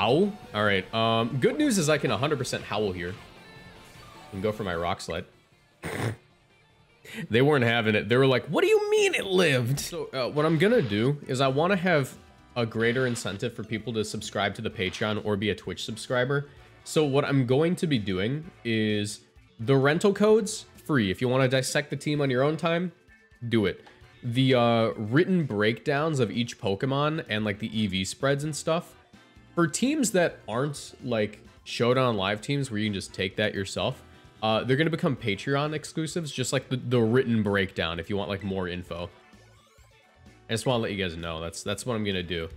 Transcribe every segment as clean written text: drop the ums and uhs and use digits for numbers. Ow. All right. Good news is I can 100% howl here and go for my rock slide. They weren't having it. They were like, what do you mean it lived? So what I'm going to do is I want to have a greater incentive for people to subscribe to the Patreon or be a Twitch subscriber. So what I'm going to be doing is the rental codes free. If you want to dissect the team on your own time, do it. The written breakdowns of each Pokemon and like the EV spreads and stuff for teams that aren't like Showdown live teams where you can just take that yourself. They're going to become Patreon exclusives, just like the written breakdown if you want like more info. I just want to let you guys know that's what I'm going to do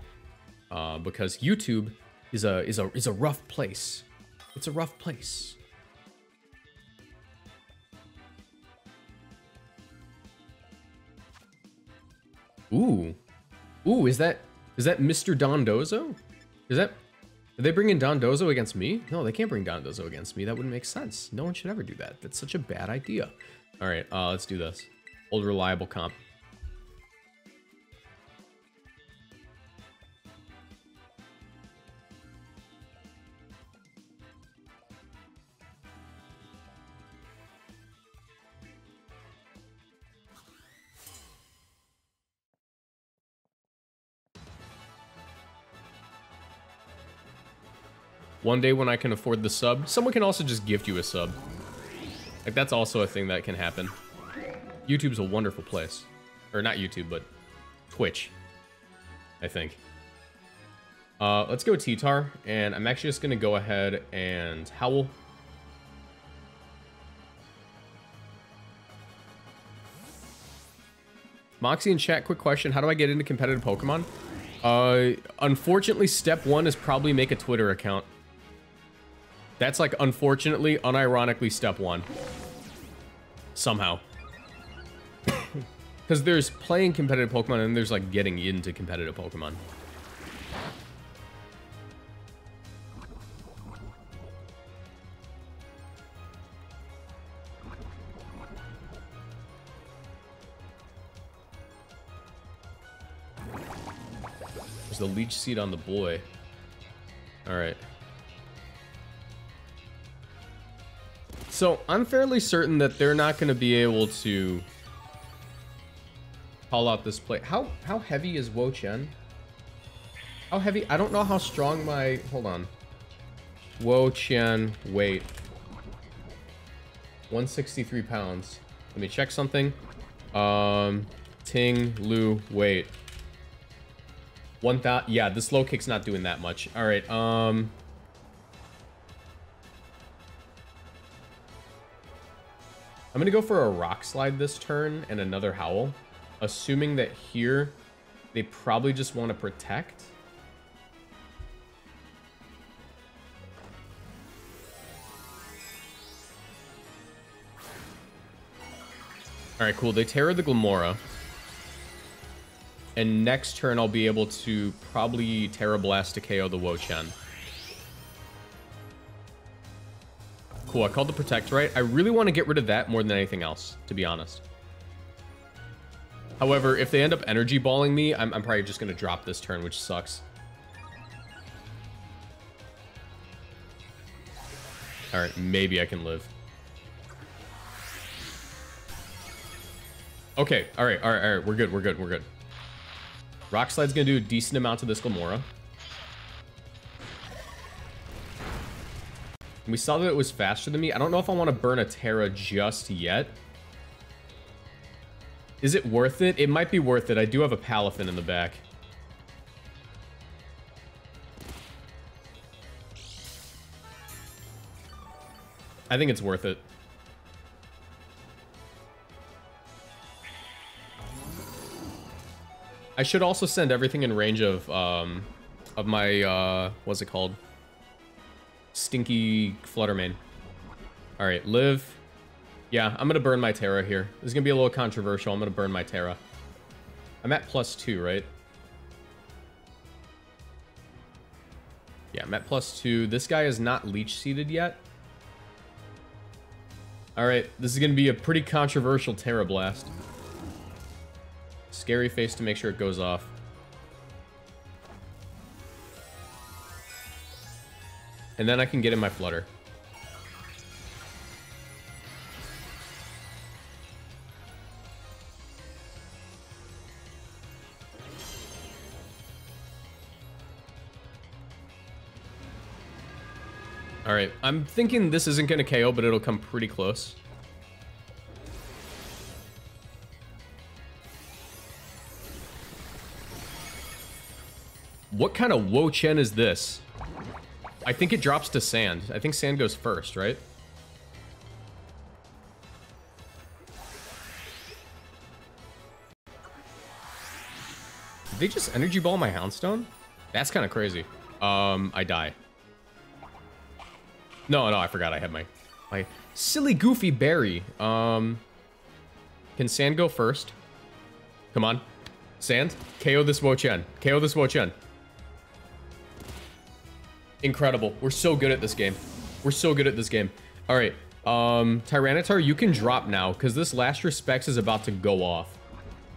because YouTube is a rough place. It's a rough place. Ooh. Ooh, is that Mr. Dondozo? Are they bringing Dondozo against me? No, they can't bring Dondozo against me. That wouldn't make sense. No one should ever do that. That's such a bad idea. All right, let's do this. Old reliable comp. One day when I can afford the sub, someone can also just gift you a sub. Like, that's also a thing that can happen. YouTube's a wonderful place. Or not YouTube, but Twitch, I think. Let's go T-Tar, and I'm actually just going to go ahead and howl. Moxie in chat, quick question. How do I get into competitive Pokemon? Unfortunately, step one is probably make a Twitter account. That's like, unfortunately, unironically, step one. Somehow. Because there's playing competitive Pokemon and there's like getting into competitive Pokemon. There's the leech seed on the boy. Alright. So, I'm fairly certain that they're not going to be able to call out this play. How heavy is Wo-Chien? How heavy? I don't know how strong my... Hold on. Wo-Chien weight. 163 pounds. Let me check something. Ting Lu weight. 1,000... Yeah, this low kick's not doing that much. All right, I'm going to go for a rock slide this turn and another howl, assuming that here they probably just want to protect. All right, cool. They terror the Glimmora. And next turn, I'll be able to probably Terra Blast to KO the Wo-Chien. Cool, I called the Protect right. I really want to get rid of that more than anything else, to be honest. However, if they end up energy balling me, I'm probably just going to drop this turn, which sucks. All right, maybe I can live. Okay, all right, we're good. Rock Slide's going to do a decent amount to this Glimmora. We saw that it was faster than me. I don't know if I want to burn a Terra just yet. Is it worth it? It might be worth it. I do have a Palafin in the back. I think it's worth it. I should also send everything in range of my, what's it called? Stinky Fluttermane. All right, live. Yeah, I'm going to burn my Terra here. This is going to be a little controversial. I'm going to burn my Terra. I'm at +2, right? Yeah, I'm at +2. This guy is not leech seeded yet. All right, this is going to be a pretty controversial Terra Blast. Scary face to make sure it goes off. And then I can get in my Flutter. Alright, I'm thinking this isn't going to KO, but it'll come pretty close. What kind of Wo-Chien is this? I think it drops to Sand. I think Sand goes first, right? Did they just Energy Ball my Houndstone? That's kind of crazy. I die. No, I forgot I had my silly, goofy berry. Can Sand go first? Come on. Sand, KO this Wo-Chien. KO this Wo-Chien. Incredible. We're so good at this game. We're so good at this game. All right. Tyranitar, you can drop now, because this Last Respects is about to go off.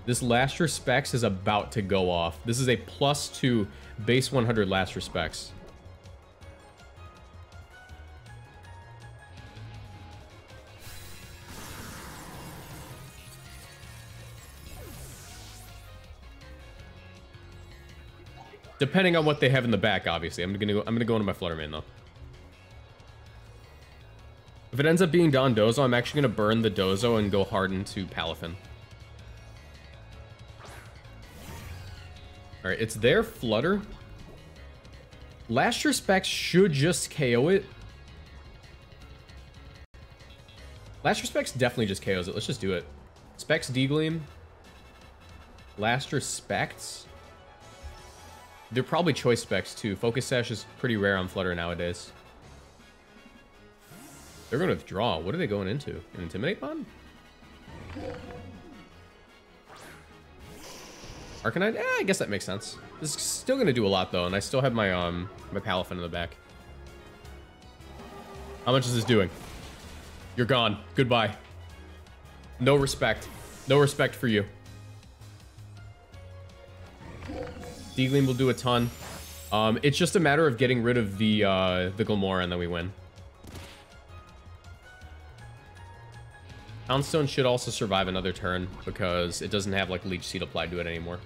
This Last Respects is about to go off. This is a +2 base 100 Last Respects. Depending on what they have in the back, obviously. I'm gonna go into my Fluttermane though. If it ends up being Dondozo, I'm actually gonna burn the Dozo and go hard into Palafin. Alright, it's their Flutter. Last Respect should just KO it. Last Respects definitely just KOs it. Let's just do it. Specs D-Gleam. Last Respects. They're probably choice specs too. Focus Sash is pretty rare on Flutter nowadays. They're going to withdraw. What are they going into? An Intimidate Bond? Arcanine? Eh, I guess that makes sense. This is still going to do a lot though, and I still have my Palafin in the back. How much is this doing? You're gone. Goodbye. No respect. No respect for you. D-Gleam will do a ton. It's just a matter of getting rid of the Glimmora, and then we win. Houndstone should also survive another turn because it doesn't have like Leech Seed applied to it anymore.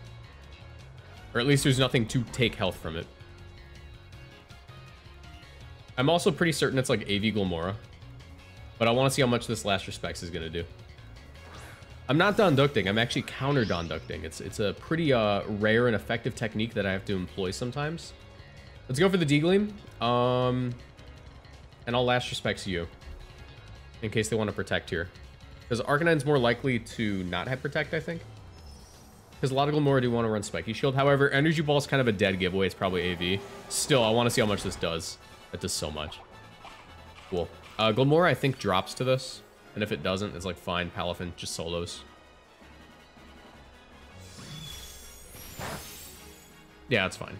Or at least there's nothing to take health from it. I'm also pretty certain it's like AV Glimmora. But I want to see how much this Last Respects is going to do. I'm not Donducting. I'm actually counter Donducting. It's a pretty rare and effective technique that I have to employ sometimes. Let's go for the D-Gleam. And I'll Last Respects you. In case they want to protect here. Because Arcanine's more likely to not have protect, I think. Because a lot of Glimmora do want to run Spiky Shield. However, Energy Ball is kind of a dead giveaway. It's probably AV. Still, I want to see how much this does. That does so much. Cool. Glimmora, I think, drops to this. And if it doesn't, it's like, fine, Palafin just solos. Yeah, it's fine.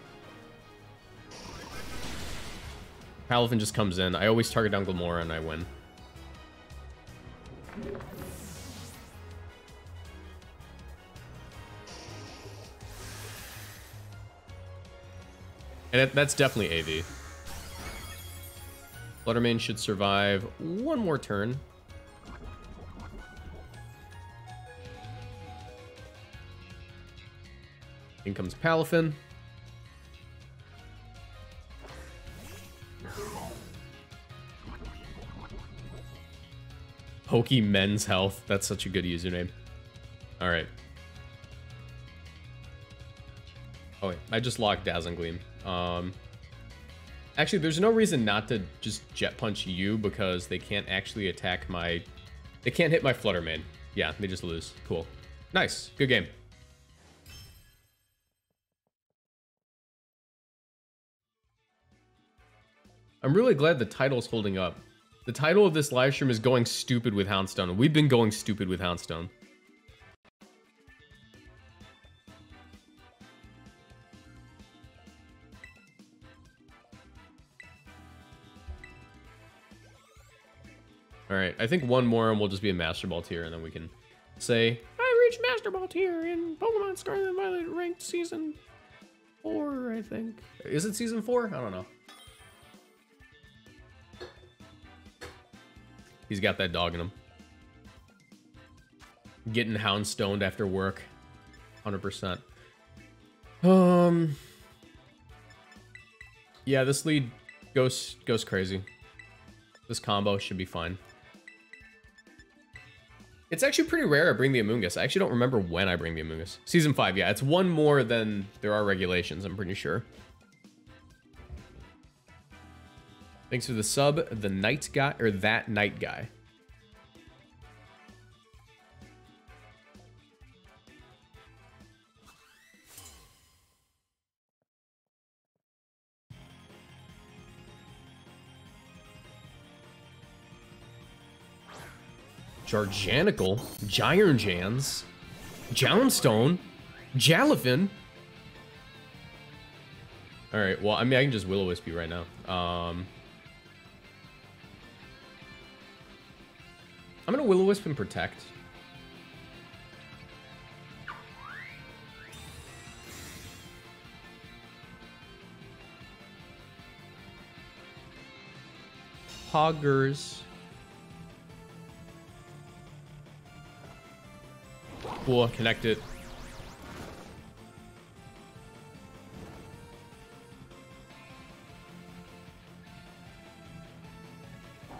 Palafin just comes in. I always target down Glimmora and I win. And that's definitely AV. Fluttermane should survive one more turn. In comes Palafin. Pokemen's Health. That's such a good username. All right. Oh, wait. I just locked Dazzling Gleam. Actually, there's no reason not to just Jet Punch you because they can't actually attack my... They can't hit my Fluttermane. Yeah, they just lose. Cool. Nice. Good game. I'm really glad the title's holding up. The title of this live stream is Going Stupid with Houndstone. We've been going stupid with Houndstone. Alright, I think one more and we'll just be a Master Ball tier and then we can say, I reached Master Ball tier in Pokemon Scarlet and Violet ranked season 4, I think. Is it season 4? I don't know. He's got that dog in him. Getting houndstoned after work. 100%. Yeah, this lead goes crazy. This combo should be fine. It's actually pretty rare I bring the Amoongus. I actually don't remember when I bring the Amoongus. Season 5, yeah. It's one more than there are regulations, I'm pretty sure. Thanks for the sub, the night guy, or that night guy. Garganacl, Gyronjans, Houndstone, Jalafin. All right, well, I mean, I can just Will-O-Wisp you right now. I'm going to Will-O-Wisp and Protect. Poggers. Cool, connect it.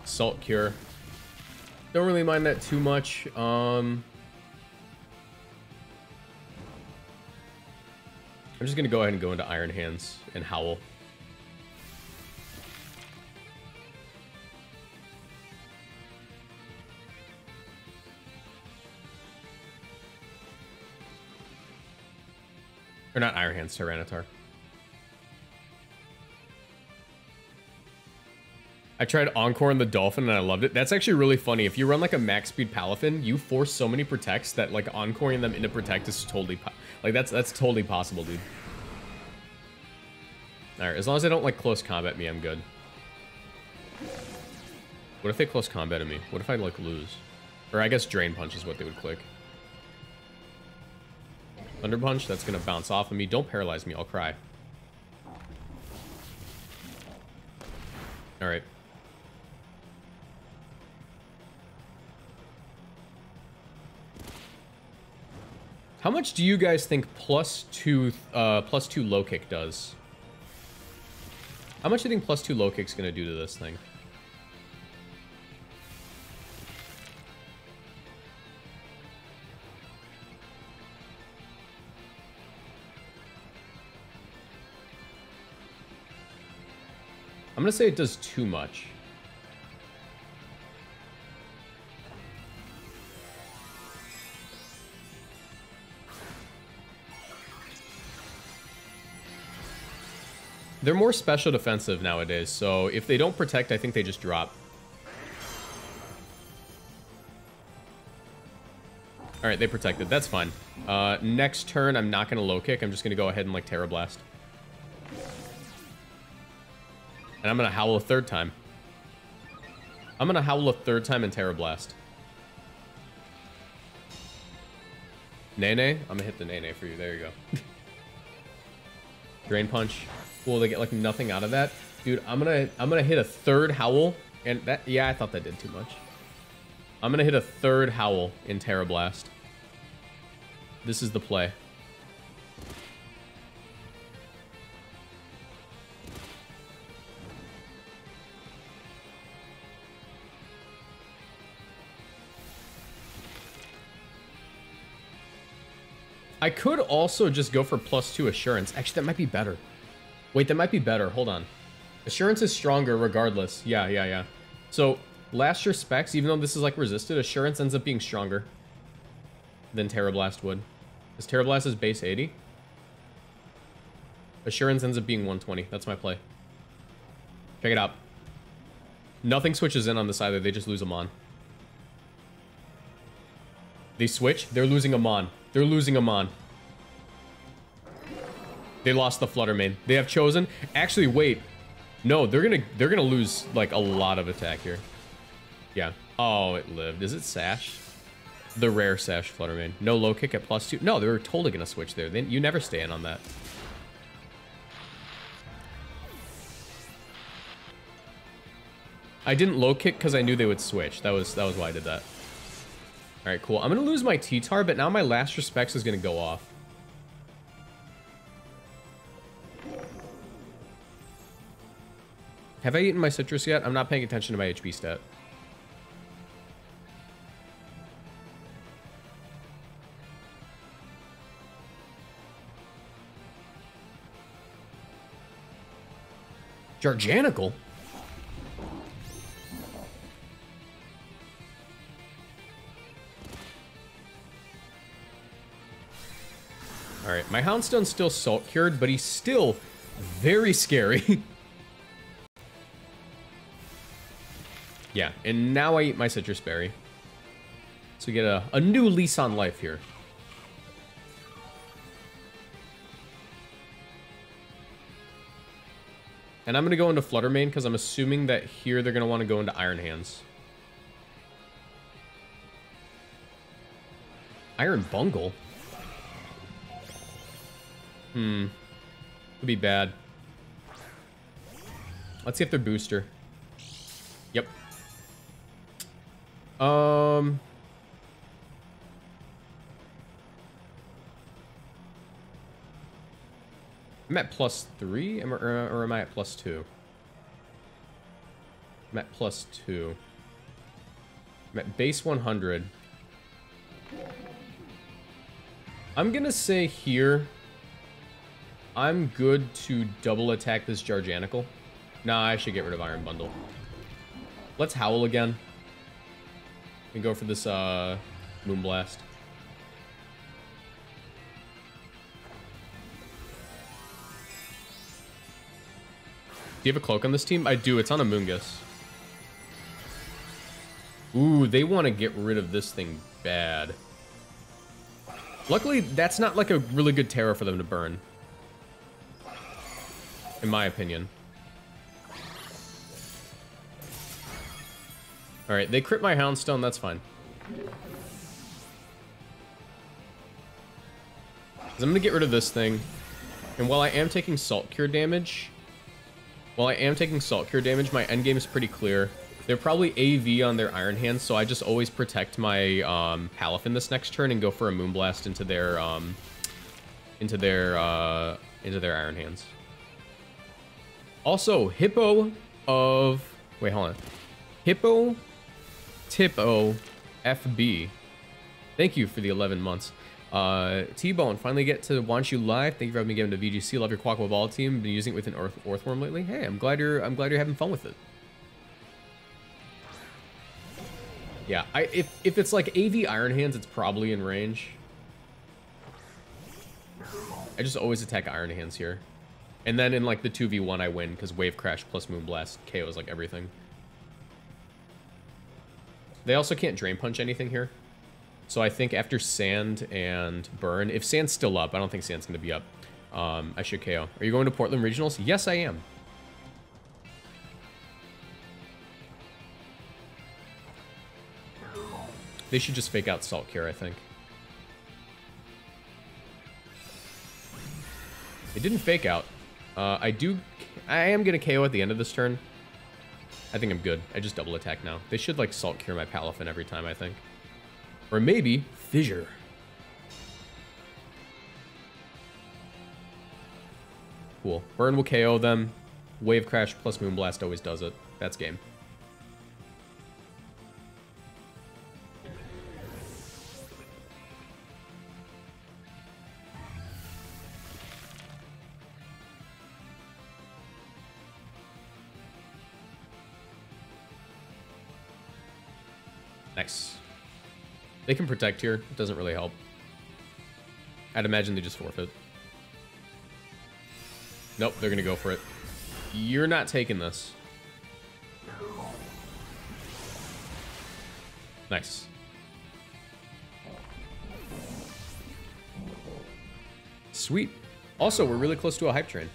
Salt Cure. Don't really mind that too much. I'm just gonna go ahead and go into Iron Hands and Howl. Or not Iron Hands, Tyranitar. I tried Encore on the Dolphin and I loved it. That's actually really funny. If you run like a max speed Palafin, you force so many protects that like encoring them into protect is totally like that's totally possible, dude. All right, as long as they don't like close combat me, I'm good. What if they close combat me? What if I like lose? Or I guess Drain Punch is what they would click. Thunder Punch, that's going to bounce off of me. Don't paralyze me, I'll cry. Alright. How much do you guys think plus two low kick does? How much do you think plus two low kick's going to do to this thing? I'm gonna say it does too much. They're more special defensive nowadays, so if they don't protect, I think they just drop. All right, they protected. That's fine. Next turn, I'm not gonna low kick. I'm just gonna go ahead and like Terra Blast. And I'm going to Howl a third time. I'm going to Howl a third time and Terra Blast. Nene? I'm going to hit the Nene for you. There you go. Drain Punch. Cool, they get like nothing out of that. Dude, I'm going to hit a third Howl. And that, yeah, I thought that did too much. I'm going to hit a third Howl in Terra Blast. This is the play. I could also just go for plus two Assurance. Actually, that might be better. Wait, that might be better. Hold on. Assurance is stronger regardless. Yeah. So, Last Year Specs, even though this is like resisted, Assurance ends up being stronger than Terra Blast would. Because Terra Blast is base 80. Assurance ends up being 120. That's my play. Check it out. Nothing switches in on this either. They just lose Amon. They switch. They're losing Amon. They're losing Amon. They lost the Fluttermane. They have chosen. Actually, wait. No, they're gonna lose like a lot of attack here. Yeah. Oh, it lived. Is it Sash? The rare Sash Fluttermane. No low kick at plus two. No, they were totally gonna switch there. Then you never stay in on that. I didn't low kick because I knew they would switch. That was why I did that. All right, cool. I'm going to lose my T-Tar, but now my Last Respects is going to go off. Have I eaten my citrus yet? I'm not paying attention to my HP stat. Garganacl? Alright, my Houndstone's still salt cured, but he's still very scary. Yeah, and now I eat my citrus berry. So we get a new lease on life here. And I'm going to go into Fluttermane because I'm assuming that here they're going to want to go into Iron Hands. Iron Bundle? Hmm. Could be bad. Let's see if they're booster. Yep. I'm at +3, or am I at +2? I'm at +2. I'm at base 100. I'm gonna say here, I'm good to double attack this Garganacl. Nah, I should get rid of Iron Bundle. Let's Howl again. And go for this Moonblast. Do you have a cloak on this team? I do. It's on Amoongus. Ooh, they want to get rid of this thing bad. Luckily, that's not like a really good Terra for them to burn. In my opinion. Alright, they crit my Houndstone. That's fine. I'm going to get rid of this thing. And while I am taking Salt Cure damage... my endgame is pretty clear. They're probably AV on their Iron Hands, so I just always protect my Palafin this next turn and go for a Moonblast into their Iron Hands. Also, Hippo FB. Thank you for the 11 months. T-Bone, finally get to want you live. Thank you for having me get into VGC. Love your Quaquaval team. Been using it with an Earthworm lately. Hey, I'm glad you're having fun with it. Yeah, if it's like AV Iron Hands, it's probably in range. I just always attack Iron Hands here, and then in like the 2v1, I win because Wave Crash plus Moonblast KOs like everything. They also can't Drain Punch anything here. So I think after Sand and Burn, if Sand's still up, I don't think Sand's going to be up, I should KO. Are you going to Portland Regionals? Yes, I am. They should just fake out Salt Cure, I think. They didn't fake out. I am going to KO at the end of this turn. I think I'm good. I just double attack now. They should, like, Salt Cure my Palafin every time, I think. Or maybe Fissure. Cool. Burn will KO them. Wave Crash plus Moonblast always does it. That's game. Nice. They can protect here. It doesn't really help. I'd imagine they just forfeit. Nope, they're going to go for it. You're not taking this. Nice. Sweet. Also, we're really close to a hype train.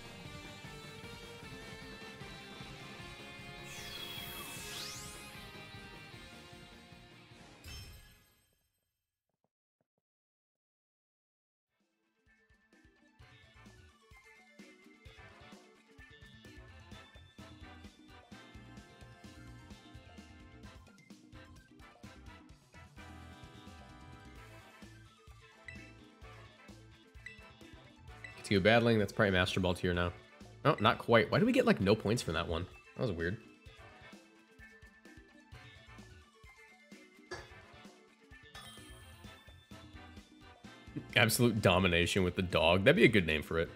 2 battling. That's probably Master Ball tier now. Oh, not quite. Why did we get like no points from that one? That was weird. Absolute domination with the dog. That'd be a good name for it.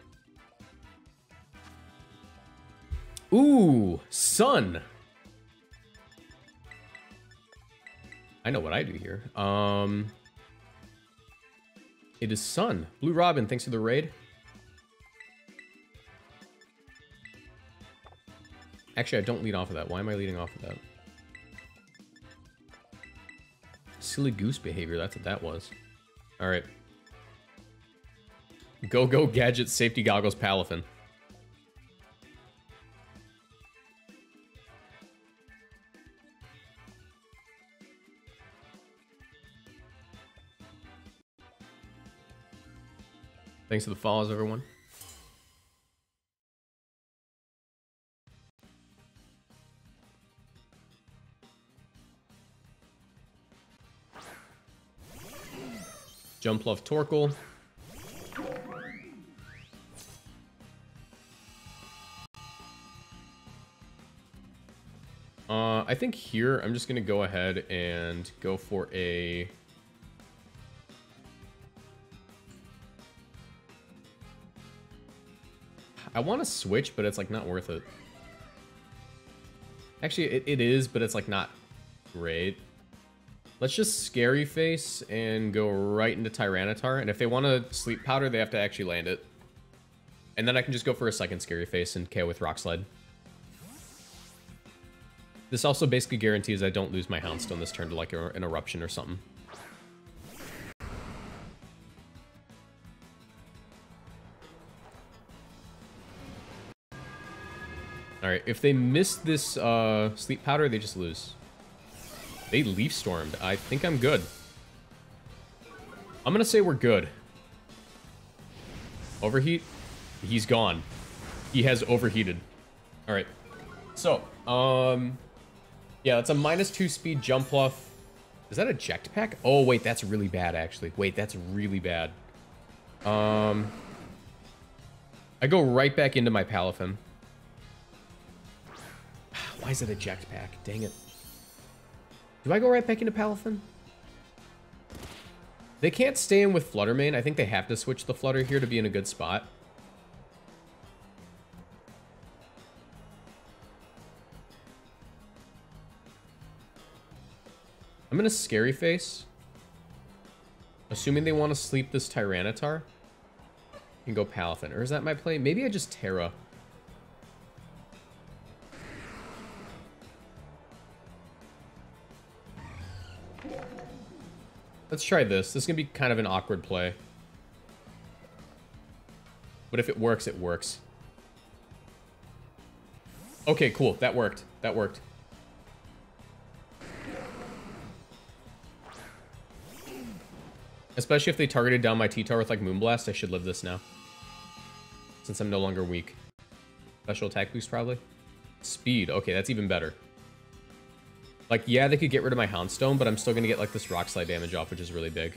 Ooh, Sun. I know what I do here. It is Sun. Blue Robin, thanks for the raid. Actually, I don't lead off of that. Why am I leading off of that? Silly goose behavior. That's what that was. All right. Go, go, gadget, safety goggles, Palafin. Thanks for the follows, everyone. Jumpluff, Torkoal. I think here I'm just gonna go ahead and go for a. I want to switch, but it's, like, not worth it. Actually, it is, but it's, like, not great. Let's just Scary Face and go right into Tyranitar. And if they want to Sleep Powder, they have to actually land it. And then I can just go for a second Scary Face and KO with Rock Slide. This also basically guarantees I don't lose my Houndstone this turn to, like, an Eruption or something. Alright, if they miss this Sleep Powder, they just lose. They Leaf Stormed. I think I'm good. I'm going to say we're good. Overheat? He's gone. He has overheated. Alright. So, yeah, that's a -2 speed Jumpluff. Is that a Jetpack? Oh, wait, that's really bad, actually. Wait, that's really bad. I go right back into my Palafin. Why is it a Jetpack? Dang it. Do I go right back into Palafin? They can't stay in with Fluttermane. I think they have to switch the Flutter here to be in a good spot. I'm going to Scary Face. Assuming they want to sleep this Tyranitar. And go Palafin. Or is that my play? Maybe I just Terra. Let's try this. This is going to be kind of an awkward play. But if it works, it works. Okay, cool. That worked. That worked. Especially if they targeted down my T-Tar with, like, Moonblast, I should live this now. Since I'm no longer weak. Special attack boost, probably. Speed. Okay, that's even better. Like, yeah, they could get rid of my Houndstone, but I'm still going to get, like, this Rock Slide damage off, which is really big.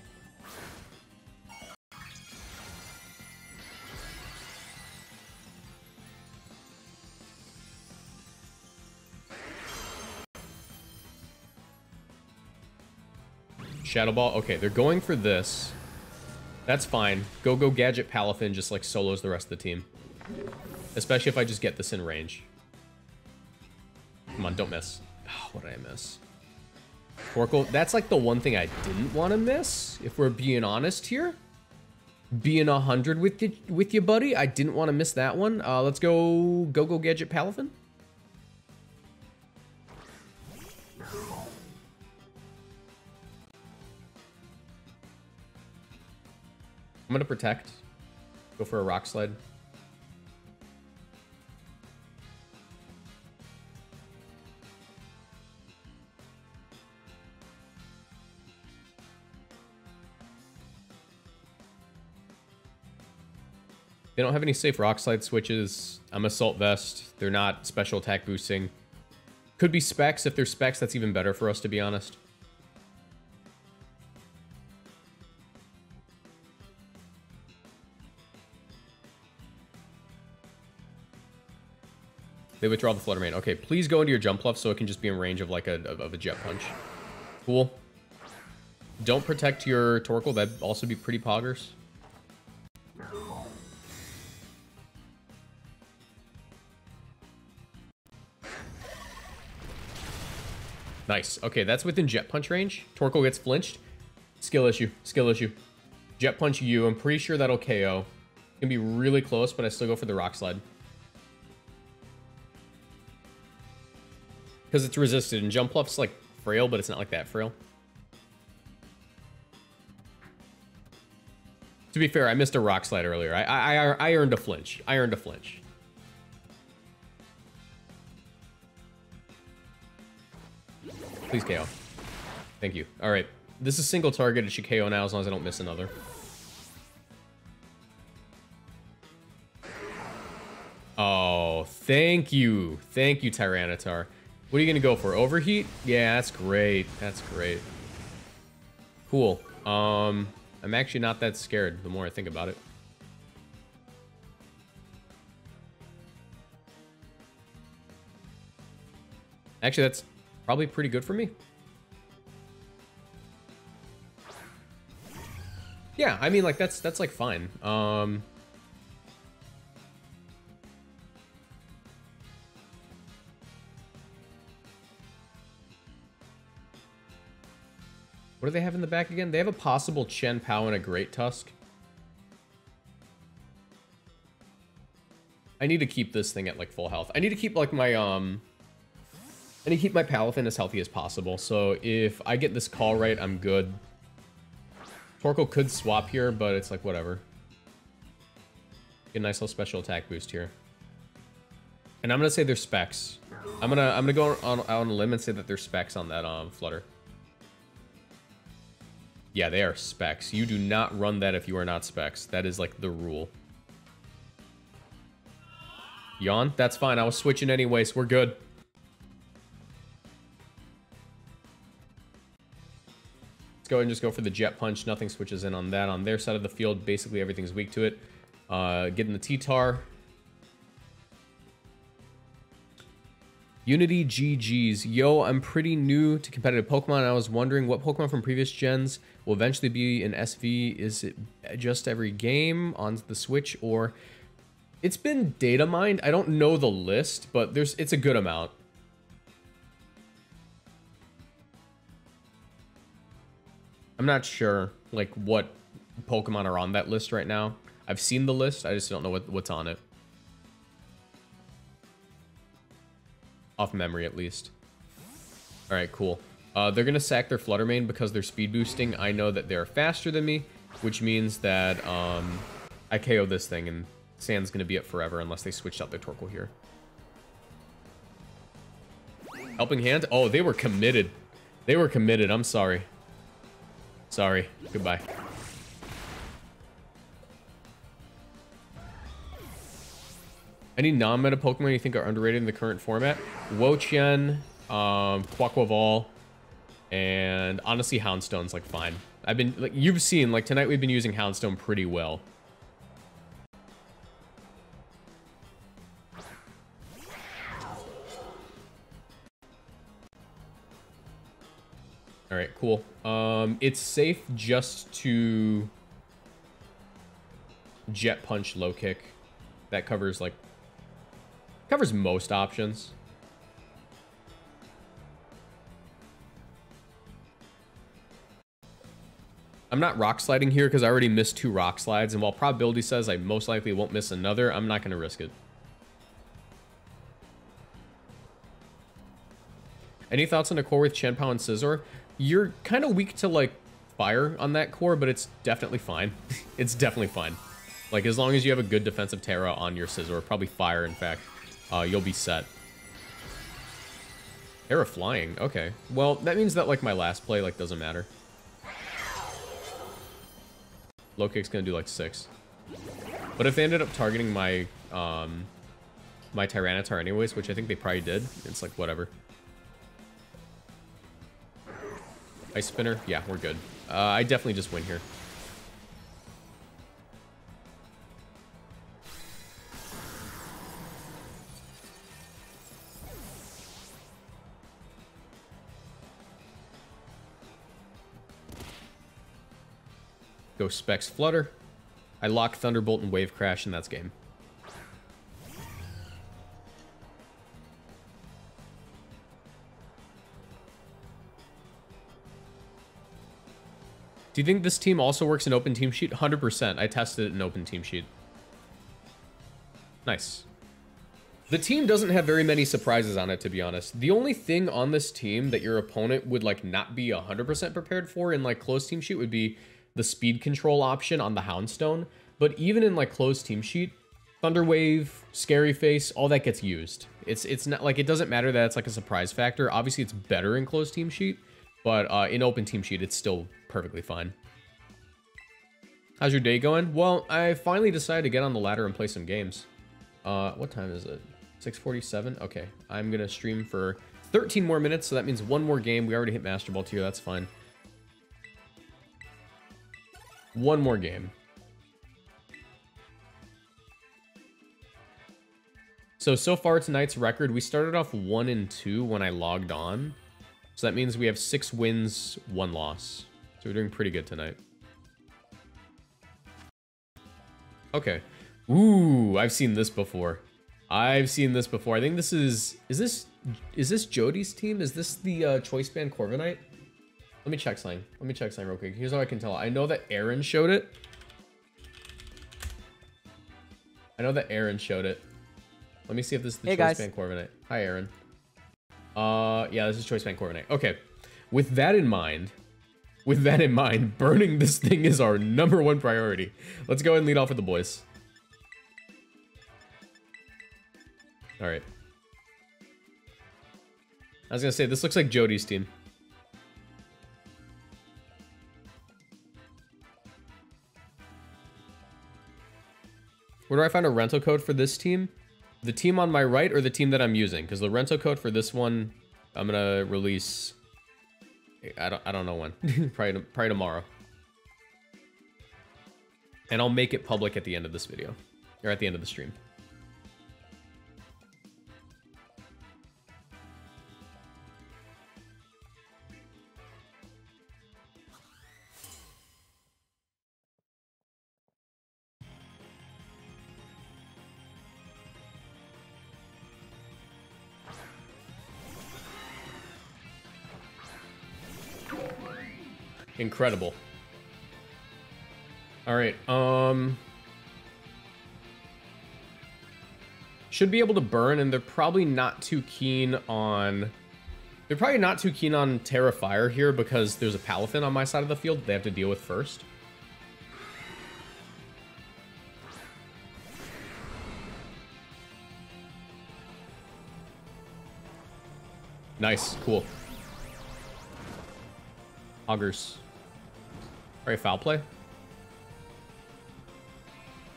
Shadow Ball. Okay, they're going for this. That's fine. Go, go, gadget Palafin just, like, solos the rest of the team. Especially if I just get this in range. Come on, don't miss. Oh, what did I miss? Torkoal. That's like the one thing I didn't want to miss. If we're being honest here, being 100 with you, buddy. I didn't want to miss that one. Let's go, go, go, gadget Palafin. I'm gonna protect. Go for a Rock Slide. They don't have any safe Rock Slide switches. I'm Assault Vest. They're not special attack boosting. Could be Specs. If they're Specs, that's even better for us, to be honest. They withdraw the Fluttermane. Okay, please go into your Jumpluff so it can just be in range of like a Jet Punch. Cool. Don't protect your Torkoal. That'd also be pretty poggers. Nice. Okay, that's within Jet Punch range. Torkoal gets flinched. Skill issue. Skill issue. Jet Punch you. I'm pretty sure that'll KO. It's gonna be really close, but I still go for the Rock Slide. Because it's resisted, and Jumpluff's like frail, but it's not like that frail. To be fair, I missed a Rock Slide earlier. I earned a flinch. I earned a flinch. Please KO. Thank you. All right. This is single target. It should KO now as long as I don't miss another. Oh, thank you. Thank you, Tyranitar. What are you going to go for? Overheat? Yeah, that's great. That's great. Cool. I'm actually not that scared the more I think about it. Actually, that's probably pretty good for me. Yeah, I mean, like, that's like, fine. What do they have in the back again? They have a possible Chien-Pao and a Great Tusk. I need to keep this thing at, like, full health. I need to keep, like, my, I need to keep my Palafin as healthy as possible. So if I get this call right, I'm good. Torkoal could swap here, but it's like, whatever. Get a nice little special attack boost here. And I'm going to say they're specs. I'm going to go on a limb and say that they're specs on that Flutter. Yeah, they are specs. You do not run that if you are not specs. That is like the rule. Yawn? That's fine. I was switching anyways. We're good. Let's go ahead and just go for the Jet Punch. Nothing switches in on that. On their side of the field, basically everything's weak to it. Getting the T-Tar. Unity GG's. Yo, I'm pretty new to competitive Pokemon, and I was wondering what Pokemon from previous gens will eventually be in SV. Is it just every game on the Switch, or... It's been data mined. I don't know the list, but it's a good amount. I'm not sure like what Pokemon are on that list right now. I've seen the list. I just don't know what's on it. Off memory, at least. All right, cool. They're going to sack their Fluttermane because they're speed boosting. I know that they're faster than me, which means that I KO this thing, and Sand's going to be up forever unless they switched out their Torkoal here. Helping Hand? Oh, they were committed. They were committed. I'm sorry. Sorry. Goodbye. Any non-meta Pokemon you think are underrated in the current format? Wo-Chien, Quaquaval, and honestly, Houndstone's like fine. I've been like you've seen like tonight we've been using Houndstone pretty well. All right, cool. It's safe just to Jet Punch, Low Kick. That covers like most options. I'm not Rock Sliding here because I already missed two Rock Slides, and while probability says I most likely won't miss another, I'm not going to risk it. Any thoughts on a core with Chien-Pao and Scizor? You're kind of weak to, like, fire on that core, but it's definitely fine. It's definitely fine. Like, as long as you have a good defensive Terra on your Scizor, probably fire, in fact, you'll be set. Terra flying, okay. Well, that means that, like, my last play, like, doesn't matter. Low Kick's gonna do, like, 6. But if they ended up targeting my, my Tyranitar anyways, which I think they probably did, it's like, whatever. Ice Spinner? Yeah, we're good. I definitely just win here. Go Specs Flutter. I lock Thunderbolt and Wave Crash, and that's game. Do you think this team also works in open team sheet? 100%. I tested it in open team sheet. Nice. The team doesn't have very many surprises on it, to be honest. The only thing on this team that your opponent would like not be 100% prepared for in like closed team sheet would be the speed control option on the Houndstone. But even in like closed team sheet, Thunder Wave, Scary Face, all that gets used. It's not like it doesn't matter that it's like a surprise factor. Obviously, it's better in closed team sheet, but in open team sheet, it's still perfectly fine. How's your day going? Well, I finally decided to get on the ladder and play some games. What time is it? 6:47? Okay, I'm gonna stream for 13 more minutes, so that means one more game. We already hit Master Ball tier, that's fine. One more game. So far tonight's record, we started off 1-2 when I logged on. So that means we have 6 wins, 1 loss. So we're doing pretty good tonight. Okay. Ooh, I've seen this before. I think this is this Jody's team? Is this the Choice Band Corviknight? Let me check something real quick. Here's how I can tell. I know that Aaron showed it. Let me see if this is the Choice Band Corviknight. Hi, Aaron. Yeah, this is Choice Band Corviknight. Okay. With that in mind, burning this thing is our #1 priority. Let's go ahead and lead off with the boys. All right. I was gonna say, this looks like Jody's team. Where do I find a rental code for this team? The team on my right or the team that I'm using? Because the rental code for this one, I'm gonna release. I don't know when. probably tomorrow. And I'll make it public at the end of this video, or at the end of the stream. Incredible. All right. Should be able to burn, and they're probably not too keen on. They're probably not too keen on Terra Fire here because there's a Palafin on my side of the field they have to deal with first. Nice. Cool. Augurs. Alright, foul play.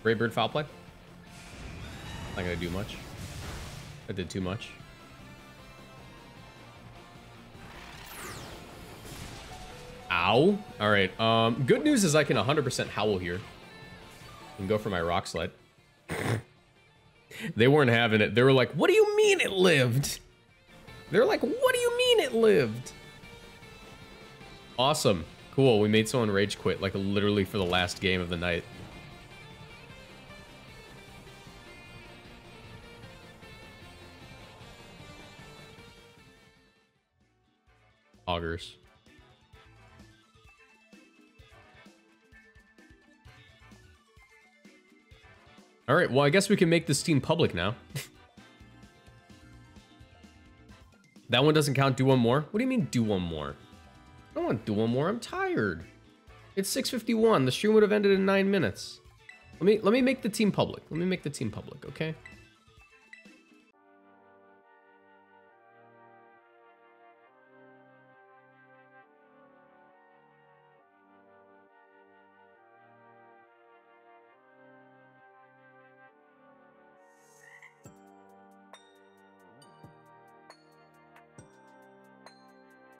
Greybird foul play. Not gonna do much. I did too much. Ow. Alright, good news is I can 100% howl here. And go for my rock slide. They weren't having it. They were like, what do you mean it lived? They're like, what do you mean it lived? Awesome. Cool. We made someone rage quit, like literally for the last game of the night. Augurs. All right. Well, I guess we can make this team public now. That one doesn't count. Do one more? What do you mean do one more? I don't want to do one more. I'm tired. It's 6:51. The stream would have ended in 9 minutes. Let me make the team public. Okay?